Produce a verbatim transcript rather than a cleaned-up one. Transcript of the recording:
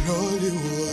Loliwe,